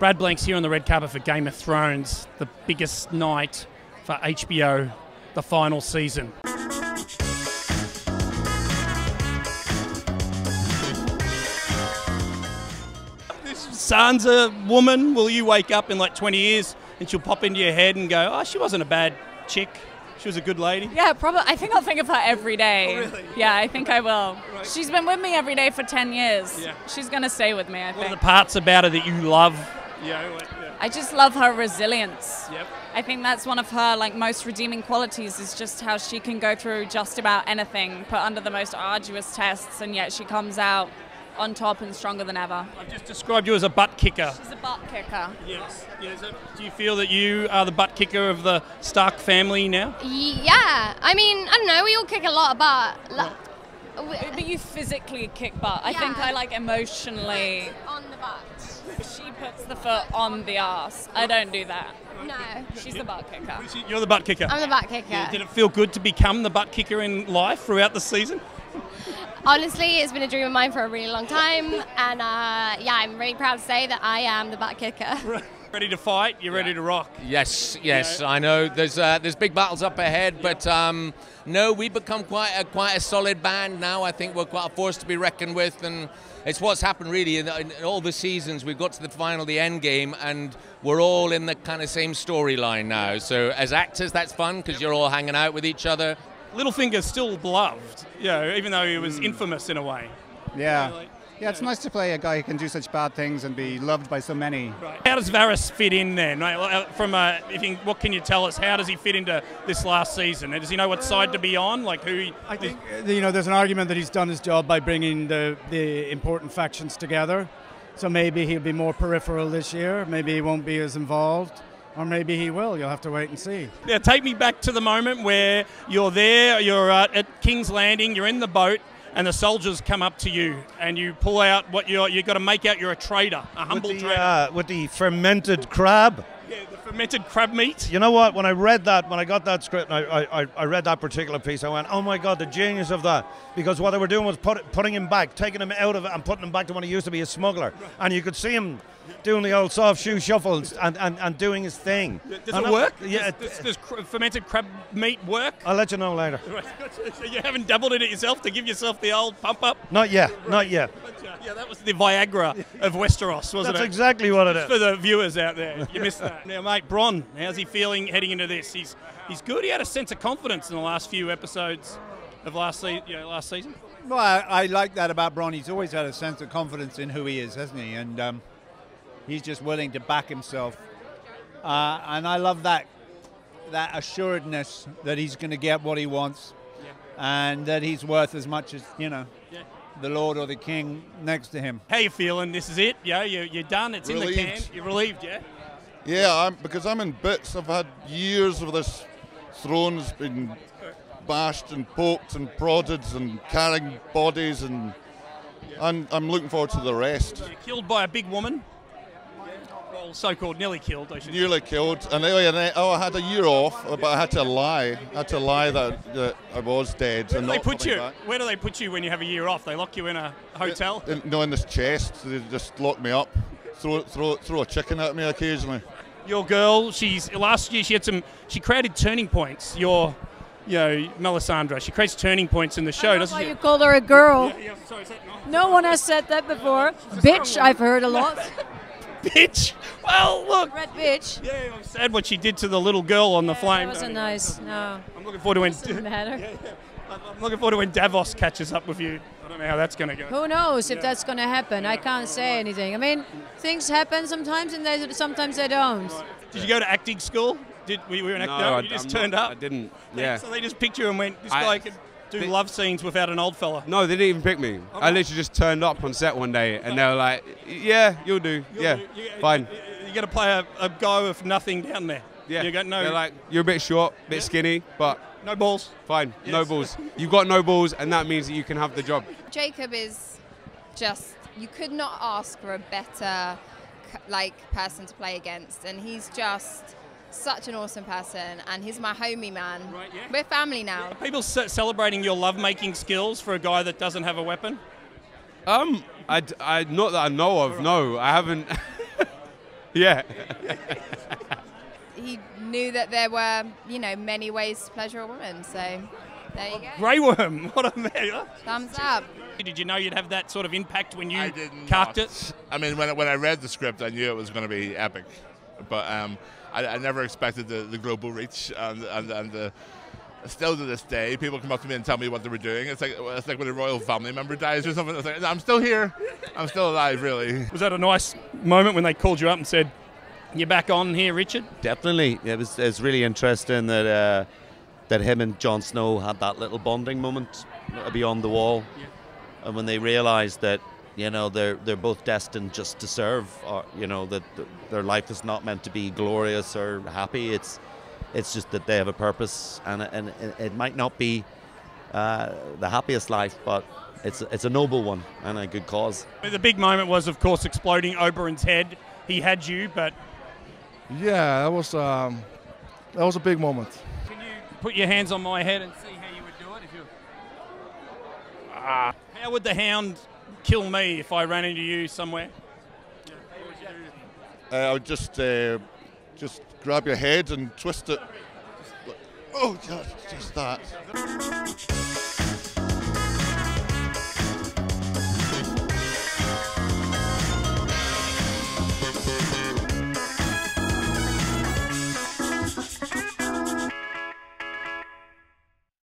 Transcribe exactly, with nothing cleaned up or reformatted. Brad Blank's here on the red carpet for Game of Thrones, the biggest night for H B O, the final season. Sansa woman, will you wake up in like twenty years and she'll pop into your head and go, oh, she wasn't a bad chick, she was a good lady? Yeah, probably. I think I'll think of her every day. Oh, really? Yeah, I think I will. Right. She's been with me every day for ten years. Yeah. She's going to stay with me, I think. What are the parts about her that you love? Yeah, yeah. I just love her resilience. Yep. I think that's one of her like most redeeming qualities, is just how she can go through just about anything, put under the most arduous tests, and yet she comes out on top and stronger than ever. I've just described you as a butt kicker. She's a butt kicker. Yes. Yeah, so do you feel that you are the butt kicker of the Stark family now? Yeah. I mean, I don't know, we all kick a lot of butt. Like, but, but you physically kick butt. Yeah. I think I like emotionally... Foot on the butt. She puts the foot on the ass. I don't do that. No. She's the butt kicker. You're the butt kicker. I'm the butt kicker. Yeah. Did it feel good to become the butt kicker in life throughout the season? Honestly, it's been a dream of mine for a really long time, and uh, yeah, I'm really proud to say that I am the butt kicker. Ready to fight? You're yeah. ready to rock? Yes, yes, you know? I know. There's uh, there's big battles up ahead, yeah. but um, no, we've become quite a quite a solid band now. I think we're quite a force to be reckoned with, and it's what's happened really in, in all the seasons. We've got to the final, the end game, and we're all in the kind of same storyline now. So as actors, that's fun because yep. you're all hanging out with each other. Littlefinger's still beloved, you know, even though he was mm. infamous in a way. Yeah. You know, like, yeah, it's know. nice to play a guy who can do such bad things and be loved by so many. Right. How does Varys fit in then? From a, if you, what can you tell us? How does he fit into this last season? And does he know what side to be on? Like who? He, I think you know, there's an argument that he's done his job by bringing the the important factions together. So maybe he'll be more peripheral this year. Maybe he won't be as involved. Or maybe he will. You'll have to wait and see. Now, take me back to the moment where you're there, you're uh, at King's Landing, you're in the boat, and the soldiers come up to you, and you pull out what you're, you've got to make out you're a trader, a humble with the, trader. Uh, with the fermented crab. Yeah, the fermented crab meat. You know what, when I read that, when I got that script, and I, I, I read that particular piece, I went, oh my God, the genius of that. Because what they were doing was put, putting him back, taking him out of it and putting him back to when he used to be a smuggler. Right. And you could see him doing the old soft shoe shuffles and, and, and doing his thing. Does and it work? Yeah, does, does, does fermented crab meat work? I'll let you know later. Right. So you haven't doubled in it yourself to give yourself the old pump up? Not yet, right. not yet. Yeah, that was the Viagra of Westeros, wasn't That's it? That's exactly what it is. For the viewers out there, you missed that. Now, mate, Bron, how's he feeling heading into this? He's, he's good. He had a sense of confidence in the last few episodes of last, se you know, last season. Well, I, I like that about Bron. He's always had a sense of confidence in who he is, hasn't he? And um, he's just willing to back himself. Uh, and I love that, that assuredness that he's going to get what he wants yeah. and that he's worth as much as, you know, yeah. the Lord or the King next to him. How you feeling? This is it? Yeah, you, you're done. It's relieved. In the can. You're relieved, yeah? Yeah, I'm, because I'm in bits. I've had years of this throne's been bashed and poked and prodded and carrying bodies, and I'm, I'm looking forward to the rest. You're killed by a big woman. Well, so-called nearly killed, I should Nearly say. killed. And anyway, oh, I had a year off, but I had to lie. I had to lie that, that I was dead. Where do and they not put you? Back. Where do they put you when you have a year off? They lock you in a hotel? In, no, in this chest. They just lock me up. Throw, throw, throw a chicken at me occasionally. Your girl, she's last year she had some. She created turning points. Your, you know, Melisandre. She creates turning points in the show, doesn't she? Why you called her a girl? Yeah, yeah, sorry, no one has said that before. Bitch, I've heard a lot. Bitch. Well, look. Red bitch. Yeah, I'm sad what she did to the little girl on yeah, the flame. That wasn't nice. No. I'm looking forward to when. Doesn't matter. Yeah, yeah. I'm looking forward to when Davos catches up with you. I don't know how that's going to go. Who knows if yeah. that's going to happen? Yeah. I can't say right. anything. I mean, things happen sometimes, and they sometimes they don't. Right. Did you go to acting school? Did were you an actor? No, I, you just I'm turned not, up. I didn't. Yeah. So they just picked you and went, "This I, guy can do love scenes without an old fella." No, they didn't even pick me. Oh, I literally just turned up on set one day, and they were like, "Yeah, you'll do. You'll yeah, do. You, fine." You're gonna play a, a guy with nothing down there. Yeah. You got no. They're like, "You're a bit short, a bit yeah. skinny, but." No balls. Fine, yes. no balls. You've got no balls, and that means that you can have the job. Jacob is just, you could not ask for a better like person to play against, and he's just such an awesome person, and he's my homie, man. Right, yeah. We're family now. Yeah. Are people celebrating your lovemaking skills for a guy that doesn't have a weapon? Um, I, I, not that I know of, no. I haven't. Yeah. He knew that there were, you know, many ways to pleasure a woman, so there you go. Grey Worm, what a measure. Thumbs up. Did you know you'd have that sort of impact when you cast it? I mean, when I, when I read the script, I knew it was going to be epic, but um, I, I never expected the, the global reach and, and, and the... Still to this day, people come up to me and tell me what they were doing. It's like it's like when a royal family member dies or something. It's like, I'm still here. I'm still alive, really. Was that a nice moment when they called you up and said, you're back on here, Richard? Definitely. It was, it was really interesting that uh, that him and Jon Snow had that little bonding moment beyond the wall. Yeah. And when they realised that, you know, they're, they're both destined just to serve, or, you know, that their life is not meant to be glorious or happy. It's... It's just that they have a purpose, and and it might not be uh, the happiest life, but it's it's a noble one and a good cause. The big moment was, of course, exploding Oberyn's head. He had you, but yeah, that was um, that was a big moment. Can you put your hands on my head and see how you would do it? If you ah, how would the hound kill me if I ran into you somewhere? Uh, I would just uh, just. grab your head and twist it. Oh, just, just that.